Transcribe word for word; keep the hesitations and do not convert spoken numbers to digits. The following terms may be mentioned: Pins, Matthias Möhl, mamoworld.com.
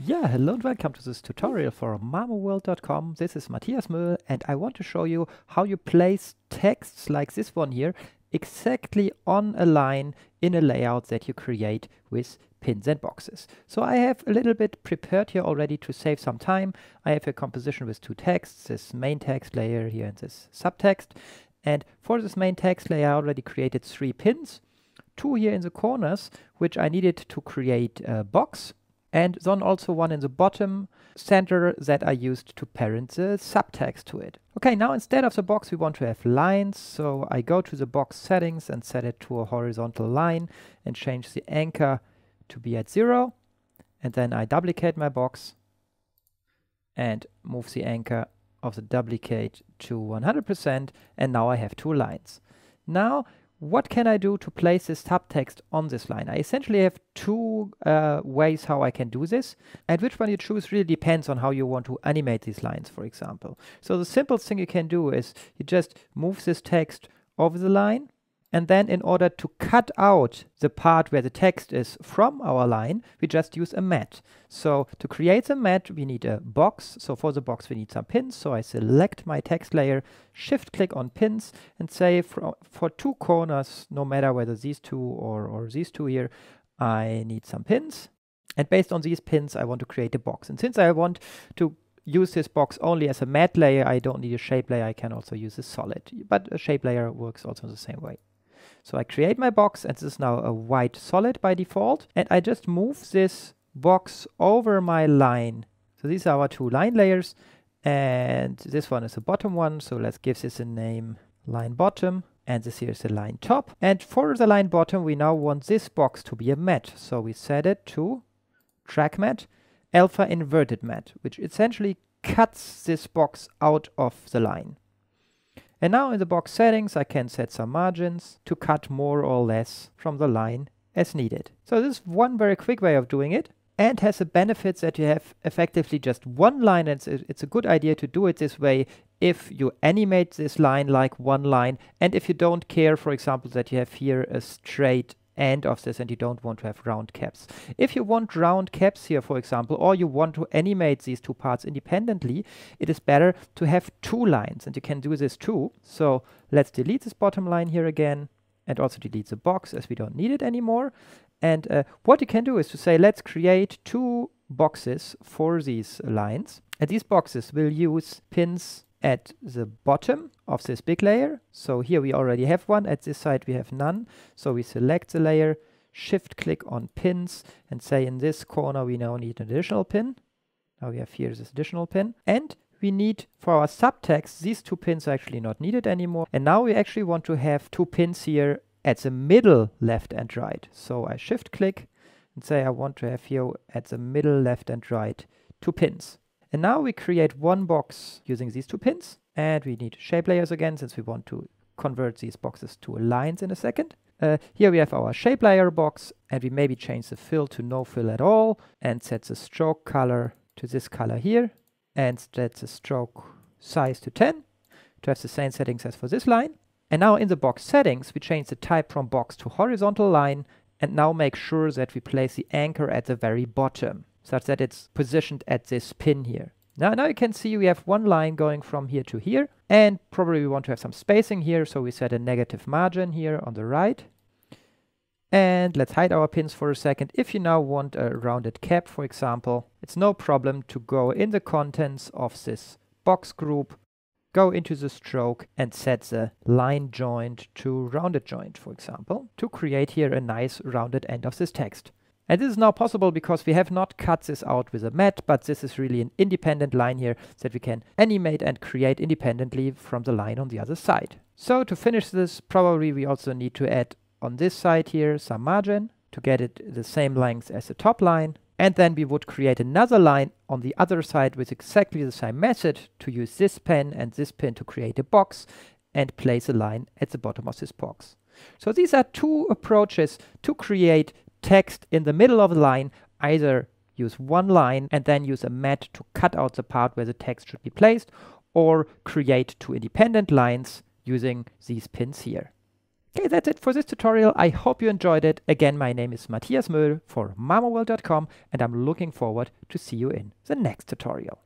Yeah, hello and welcome to this tutorial for mamoworld dot com. This is Matthias Möhl and I want to show you how you place texts like this one here exactly on a line in a layout that you create with pins and boxes. So I have a little bit prepared here already to save some time. I have a composition with two texts, this main text layer here and this subtext. And for this main text layer I already created three pins, two here in the corners, which I needed to create a box. And then also one in the bottom center that I used to parent the subtext to it. Okay, now instead of the box, we want to have lines. So I go to the box settings and set it to a horizontal line and change the anchor to be at zero. And then I duplicate my box and move the anchor of the duplicate to one hundred percent. And now I have two lines. Now, what can I do to place this subtext on this line? I essentially have two uh, ways how I can do this, and which one you choose really depends on how you want to animate these lines, for example. So the simplest thing you can do is you just move this text over the line, and then in order to cut out the part where the text is from our line, we just use a mat. So to create the mat, we need a box. So for the box, we need some pins. So I select my text layer, shift click on pins, and say for, for two corners, no matter whether these two or, or these two here, I need some pins. And based on these pins, I want to create a box. And since I want to use this box only as a mat layer, I don't need a shape layer. I can also use a solid, but a shape layer works also the same way. So I create my box, and this is now a white solid by default, and I just move this box over my line. So these are our two line layers, and this one is the bottom one, so let's give this a name line bottom, and this here is the line top. And for the line bottom, we now want this box to be a mat, so we set it to track mat, alpha inverted mat, which essentially cuts this box out of the line. And now in the box settings, I can set some margins to cut more or less from the line as needed. So this is one very quick way of doing it, and has the benefits that you have effectively just one line. It's, it's a good idea to do it this way if you animate this line like one line, and if you don't care, for example, that you have here a straight end of this and you don't want to have round caps. If you want round caps here, for example, or you want to animate these two parts independently, it is better to have two lines, and you can do this too. So let's delete this bottom line here again, and also delete the box as we don't need it anymore. And uh, what you can do is to say, let's create two boxes for these lines, and these boxes will use pins at the bottom of this big layer. So here we already have one, at this side we have none. So we select the layer, shift click on pins, and say in this corner we now need an additional pin. Now we have here this additional pin. And we need for our subtext, these two pins are actually not needed anymore. And now we actually want to have two pins here at the middle left and right. So I shift click and say I want to have here at the middle left and right two pins. And now we create one box using these two pins, and we need shape layers again since we want to convert these boxes to lines in a second. Uh, here we have our shape layer box, and we maybe change the fill to no fill at all and set the stroke color to this color here and set the stroke size to ten to have the same settings as for this line. And now in the box settings, we change the type from box to horizontal line, and now make sure that we place the anchor at the very bottom, such that it's positioned at this pin here. Now, now you can see we have one line going from here to here, and probably we want to have some spacing here, so we set a negative margin here on the right. And let's hide our pins for a second. If you now want a rounded cap, for example, it's no problem to go in the contents of this box group, go into the stroke and set the line joint to rounded joint, for example, to create here a nice rounded end of this text. And this is now possible because we have not cut this out with a mat, but this is really an independent line here that we can animate and create independently from the line on the other side. So to finish this, probably we also need to add on this side here some margin to get it the same length as the top line. And then we would create another line on the other side with exactly the same method to use this pen and this pin to create a box and place a line at the bottom of this box. So these are two approaches to create text in the middle of the line. Either use one line and then use a mat to cut out the part where the text should be placed, or create two independent lines using these pins here. Okay, that's it for this tutorial. I hope you enjoyed it. Again, my name is Matthias Möhl for mamoworld dot com, and I'm looking forward to see you in the next tutorial.